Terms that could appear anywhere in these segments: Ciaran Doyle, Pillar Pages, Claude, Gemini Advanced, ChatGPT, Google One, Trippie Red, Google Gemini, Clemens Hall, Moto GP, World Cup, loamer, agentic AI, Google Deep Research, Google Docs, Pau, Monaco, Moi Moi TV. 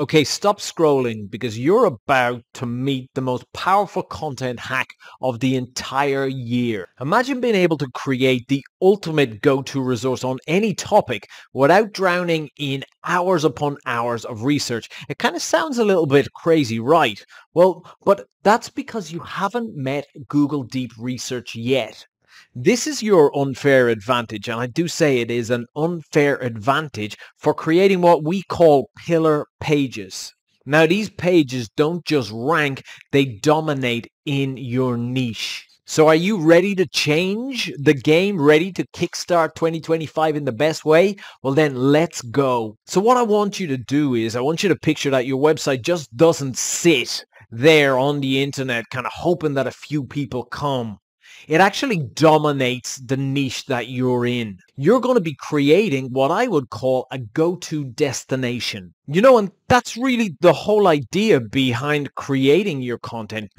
Okay, stop scrolling because you're about to meet the most powerful content hack of the entire year. Imagine being able to create the ultimate go-to resource on any topic without drowning in hours upon hours of research. It kind of sounds a little bit crazy, right? Well, but that's because you haven't met Google Deep Research yet. This is your unfair advantage, and I do say it is an unfair advantage for creating what we call pillar pages. Now, these pages don't just rank, they dominate in your niche. So are you ready to change the game, ready to kickstart 2025 in the best way? Well, then let's go. So what I want you to do is I want you to picture that your website just doesn't sit there on the internet kind of hoping that a few people come. It actually dominates the niche that you're in. You're going to be creating what I would call a go-to destination. You know, and that's really the whole idea behind creating your content,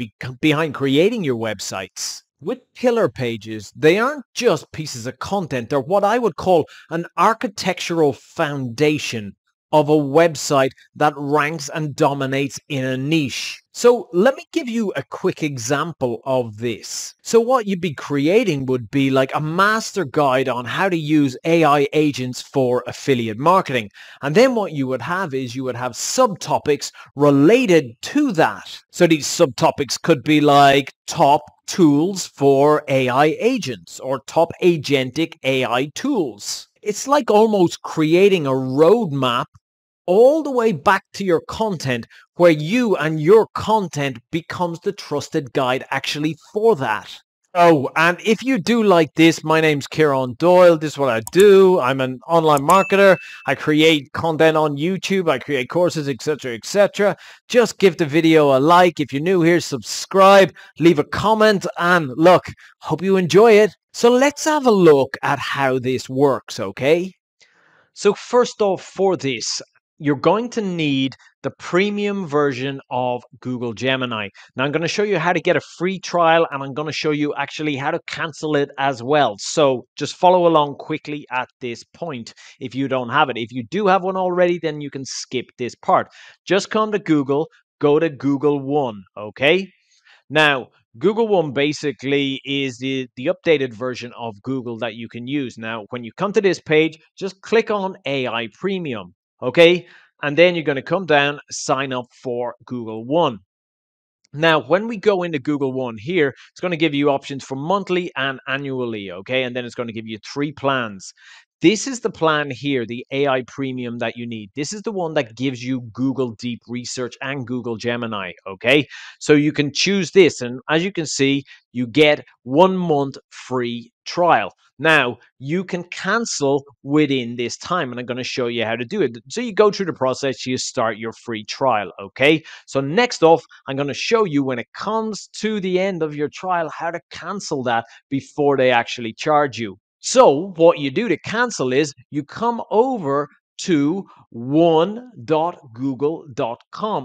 behind creating your websites. With pillar pages, they aren't just pieces of content. They're what I would call an architectural foundation of a website that ranks and dominates in a niche. So let me give you a quick example of this. So what you'd be creating would be like a master guide on how to use AI agents for affiliate marketing. And then what you would have is you would have subtopics related to that. So these subtopics could be like top tools for AI agents or top agentic AI tools. It's like almost creating a roadmap all the way back to your content where you and your content becomes the trusted guide actually for that. Oh, and if you do like this, my name's Ciaran Doyle. This is what I do. I'm an online marketer. I create content on YouTube. I create courses, etc., etc. Just give the video a like. If you're new here, subscribe, leave a comment, and look, hope you enjoy it. So let's have a look at how this works, okay? So first off, for this, you're going to need the premium version of Google Gemini. Now I'm going to show you how to get a free trial, and I'm going to show you actually how to cancel it as well. So just follow along quickly at this point if you don't have it. If you do have one already, then you can skip this part. Just come to Google, go to Google One, okay? Now, Google One basically is the updated version of Google that you can use. Now, when you come to this page, just click on AI Premium. Okay, and then you're going to come down, sign up for Google One. Now, when we go into Google One here, it's going to give you options for monthly and annually, okay? And then it's going to give you three plans. This is the plan here, the AI Premium that you need. This is the one that gives you Google Deep Research and Google Gemini, okay? So you can choose this, and as you can see, you get 1 month free trial. Now, you can cancel within this time, and I'm going to show you how to do it. So you go through the process, you start your free trial, okay? So next off, I'm going to show you when it comes to the end of your trial, how to cancel that before they actually charge you. So what you do to cancel is you come over to one.google.com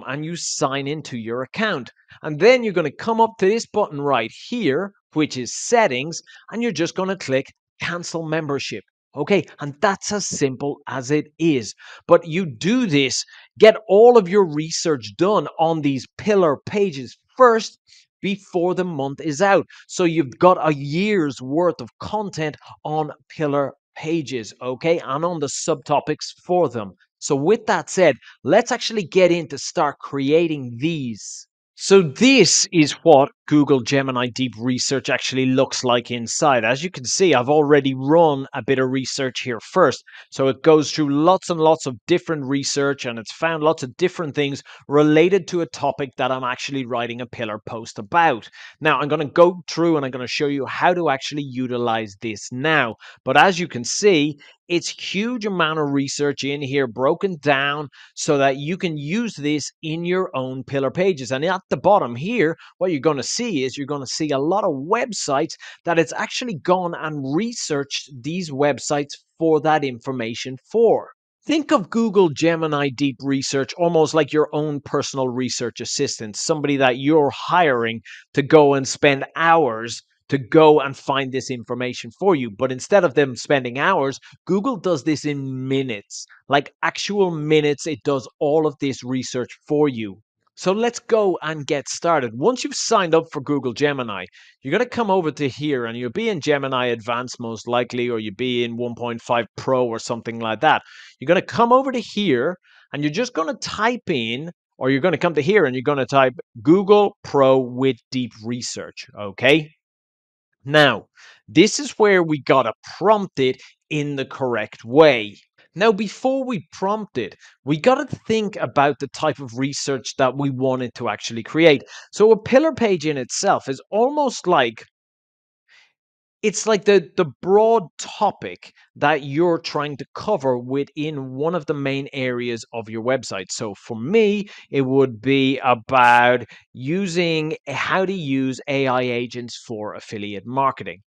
and you sign into your account. And then you're going to come up to this button right here, which is settings, and you're just going to click cancel membership. Okay, and that's as simple as it is. But you do this, get all of your research done on these pillar pages first, before the month is out. So you've got a year's worth of content on pillar pages, okay, and on the subtopics for them. So with that said, let's actually get in to start creating these. So this is what Google Gemini Deep Research actually looks like inside. As you can see, I've already run a bit of research here first. So it goes through lots and lots of different research, and it's found lots of different things related to a topic that I'm actually writing a pillar post about. Now, I'm going to go through and I'm going to show you how to actually utilize this now. But as you can see, it's huge amount of research in here broken down so that you can use this in your own pillar pages. And at the bottom here, what you're going to see is you're going to see a lot of websites that it's actually gone and researched these websites for that information for. Think of Google Gemini Deep Research almost like your own personal research assistant, somebody that you're hiring to go and spend hours to go and find this information for you. But instead of them spending hours, Google does this in minutes, like actual minutes. It does all of this research for you. So let's go and get started. Once you've signed up for Google Gemini, you're going to come over to here and you'll be in Gemini Advanced most likely, or you'll be in 1.5 Pro or something like that. You're going to come over to here and you're just going to type in, or you're going to come to here and you're going to type Google Pro with Deep Research, okay? Now, this is where we got to prompt it in the correct way. Now, before we prompt it, we got to think about the type of research that we wanted to actually create. So a pillar page in itself is almost like, it's like the broad topic that you're trying to cover within one of the main areas of your website. So for me, it would be about how to use AI agents for affiliate marketing.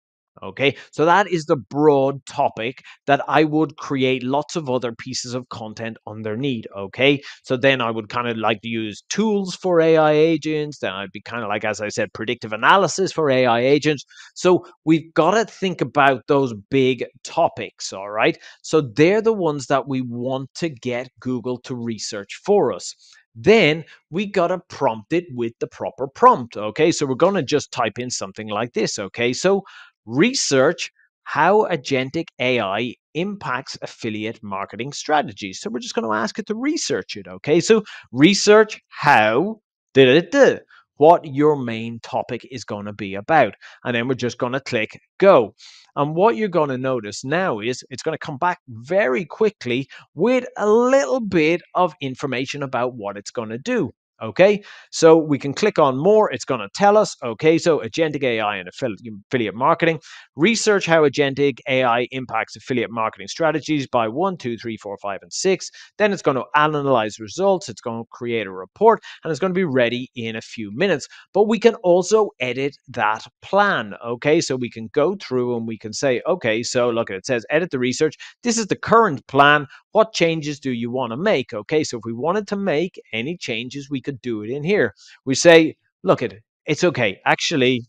Okay, so that is the broad topic that I would create lots of other pieces of content underneath. Okay, so then I would kind of like to use tools for AI agents. Then I'd be kind of like, as I said, predictive analysis for AI agents. So we've got to think about those big topics. All right, so they're the ones that we want to get Google to research for us. Then we got to prompt it with the proper prompt. Okay, so we're going to just type in something like this. Okay, so research how agentic AI impacts affiliate marketing strategies. So we're just going to ask it to research it. Okay, so research how what your main topic is going to be about, and then we're just going to click go. And what you're going to notice now is it's going to come back very quickly with a little bit of information about what it's going to do. Okay, so we can click on more. It's going to tell us, okay, so agentic AI and affiliate marketing. Research how agentic AI impacts affiliate marketing strategies by 1, 2, 3, 4, 5, and 6. Then it's going to analyze results. It's going to create a report, and it's going to be ready in a few minutes. But we can also edit that plan. Okay, so we can go through and we can say, okay, so look, it says edit the research. This is the current plan. What changes do you want to make? Okay, so if we wanted to make any changes, we could do it in here. We say, look at it, it's okay, actually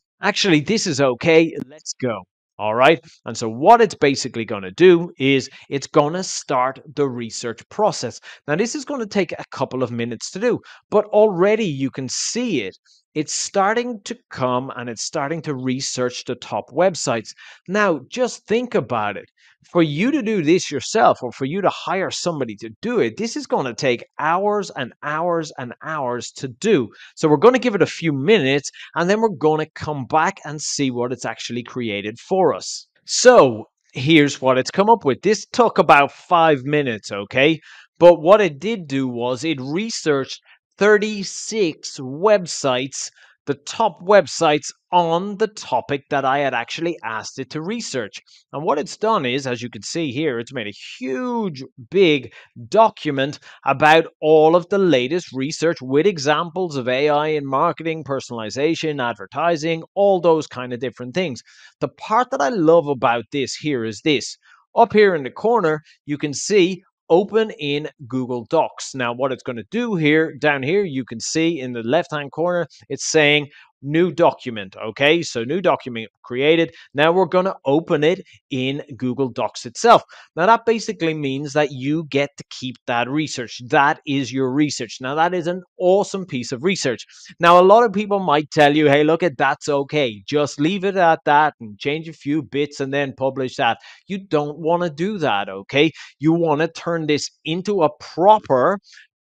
this is okay, let's go. All right, and so what it's basically going to do is it's going to start the research process. Now this is going to take a couple of minutes to do, but already you can see it. It's starting to come and it's starting to research the top websites. Now, just think about it. For you to do this yourself, or for you to hire somebody to do it, this is going to take hours and hours and hours to do. So we're going to give it a few minutes and then we're going to come back and see what it's actually created for us. So here's what it's come up with. This took about 5 minutes, okay? But what it did do was it researched 36 websites, the top websites on the topic that I had actually asked it to research. And what it's done is, as you can see here, it's made a huge, big document about all of the latest research with examples of AI in marketing, personalization, advertising, all those kind of different things. The part that I love about this here is this. Up here in the corner, you can see open in Google Docs. Now what it's going to do here, down here, you can see in the left hand corner, it's saying new document. Okay, so new document created. Now we're going to open it in Google Docs itself. Now that basically means that you get to keep that research. That is your research. Now that is an awesome piece of research. Now a lot of people might tell you, hey, look at that's okay, just leave it at that and change a few bits and then publish that. You don't want to do that. Okay, you want to turn this into a proper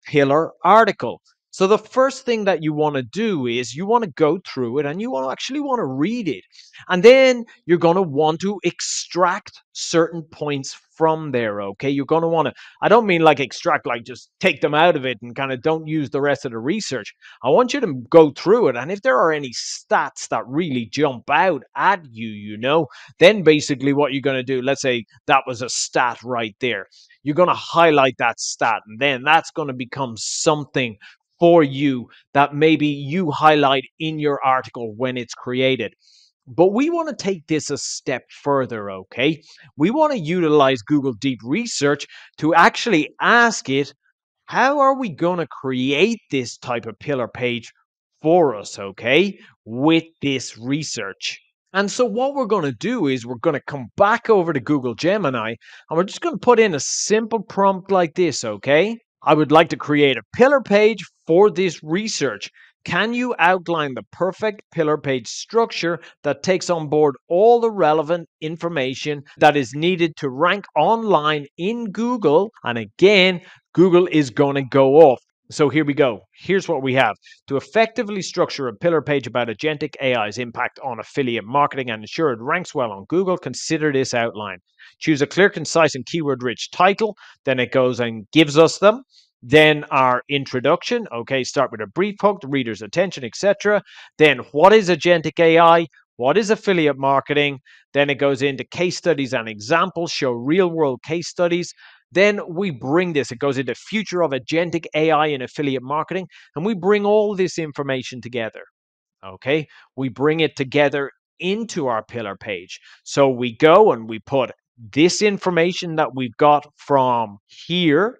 pillar article. So the first thing that you want to do is you want to go through it and you want to actually want to read it. And then you're going to want to extract certain points from there, okay? You're going to want to, I don't mean like extract, like just take them out of it and kind of don't use the rest of the research. I want you to go through it. And if there are any stats that really jump out at you, you know, then basically what you're going to do, let's say that was a stat right there. You're going to highlight that stat and then that's going to become something for you that maybe you highlight in your article when it's created. But we want to take this a step further, okay? We want to utilize Google Deep Research to actually ask it, how are we going to create this type of pillar page for us, okay, with this research? And so what we're going to do is we're going to come back over to Google Gemini, and we're just going to put in a simple prompt like this, okay? I would like to create a pillar page for this research. Can you outline the perfect pillar page structure that takes on board all the relevant information that is needed to rank online in Google? And again, Google is going to go off. So here we go. Here's what we have. To effectively structure a pillar page about agentic AI's impact on affiliate marketing and ensure it ranks well on Google, consider this outline. Choose a clear, concise, and keyword-rich title. Then it goes and gives us them. Then our introduction. Okay, start with a brief hook, the reader's attention, etc. Then what is agentic AI? What is affiliate marketing? Then it goes into case studies and examples, show real-world case studies. Then we bring this, it goes into future of agentic AI and affiliate marketing, and we bring all this information together, okay? We bring it together into our pillar page. So we go and we put this information that we've got from here,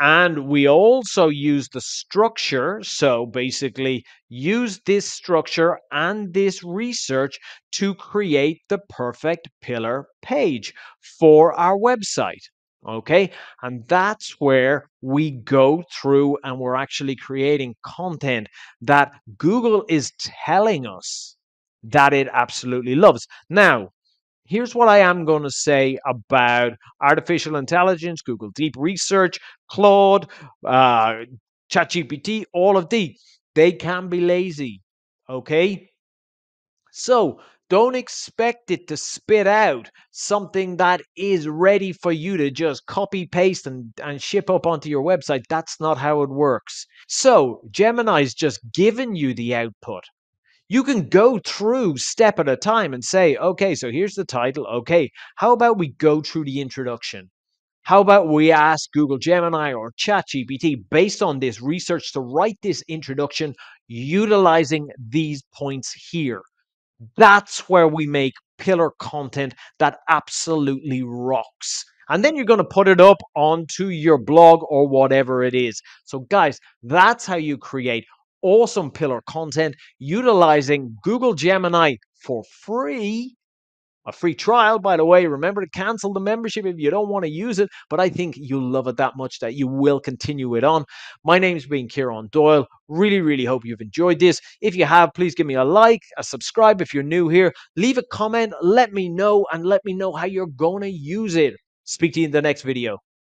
and we also use the structure. So basically use this structure and this research to create the perfect pillar page for our website. Okay, and that's where we go through and we're actually creating content that Google is telling us that it absolutely loves. Now, here's what I am going to say about artificial intelligence, Google Deep Research, Claude, ChatGPT, all of these. They can be lazy, okay? So don't expect it to spit out something that is ready for you to just copy, paste, and ship up onto your website. That's not how it works. So Gemini's just giving you the output. You can go through step at a time and say, okay, so here's the title. Okay, how about we go through the introduction? How about we ask Google Gemini or ChatGPT based on this research to write this introduction utilizing these points here? That's where we make pillar content that absolutely rocks. And then you're going to put it up onto your blog or whatever it is. So guys, that's how you create awesome pillar content utilizing Google Gemini for free. A free trial, by the way. Remember to cancel the membership if you don't want to use it, but I think you'll love it that much that you will continue it on. My name's been Ciaran Doyle. Really hope you've enjoyed this. If you have, please give me a like, a subscribe if you're new here. Leave a comment, let me know, and let me know how you're going to use it. Speak to you in the next video.